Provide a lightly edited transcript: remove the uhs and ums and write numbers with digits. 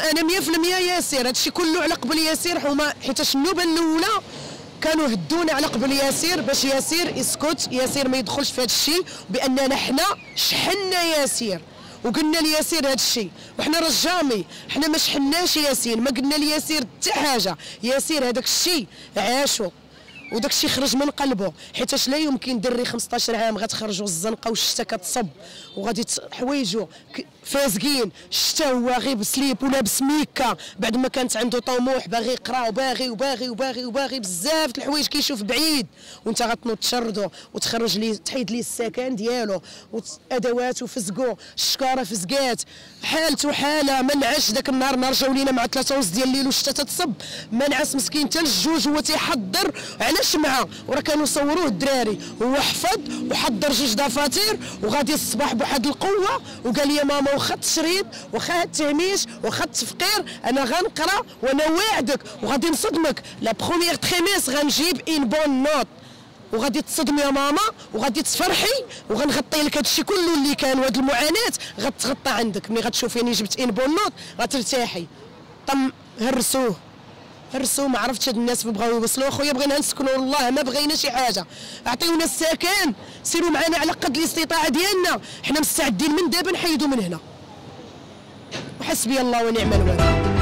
انا 100% ياسير، هادشي كله على قبل ياسير، حما حيتاش النوبه الاولى كانوا هدونا على قبل ياسير باش ياسير يسكت، ياسير ما يدخلش في هادشي، باننا حنا شحنا ياسير وقلنا لياسير هادشي، وحنا راه جامي حنا ما شحناش ياسير، ما قلنا لياسير حتى حاجه، ياسير هذاك الشيء عاشو وداك الشيء خرج من قلبه، حيتاش لا يمكن دري 15 عام غتخرجوا الزنقه والشتا كتصب وغادي حوايجو فازقين، الشتا هو غير بسليب ولابس ميكا بعد ما كانت عنده طموح باغي يقرا وباغي وباغي وباغي وباغي بزاف د الحوايج كيشوف بعيد، وانت غتنوض تشردو وتخرج ليه تحيد ليه السكن ديالو وادواته فزقو، الشكاره فزقات، حالته حاله ما نعش ذاك النهار، نهار جاو لينا مع 3:30 ديال الليل والشتا تتصب ما نعس مسكين حتى للجوج، هو تيحضر على شمعه وراه كانوا صوروه الدراري، هو حفظ وحضر جوج دفاتير وغادي الصباح بواحد القوه وقال لي ماما واخا التشريد واخا التهميش واخا التفقير انا غنقرا وانا واعدك وغادي نصدمك، لا بروميير تريميس غنجيب اون بون نوت وغادي تصدمي يا ماما وغادي تفرحي وغنغطي لك هادشي كله اللي كان وهاد المعاناه غتغطى عندك، ملي غتشوفيني جبت اون بون نوت غترتاحي. طم هرسوه هرسوا، ما عرفتش هاد الناس بغاو يوصلوا، خويا بغينا نسكنوا والله ما بغينا شي حاجه، عطيونا السكن، سيروا معنا على قد الاستطاعه ديالنا، حنا مستعدين من دابا نحيدوا من هنا وحسبي الله ونعم الوكيل.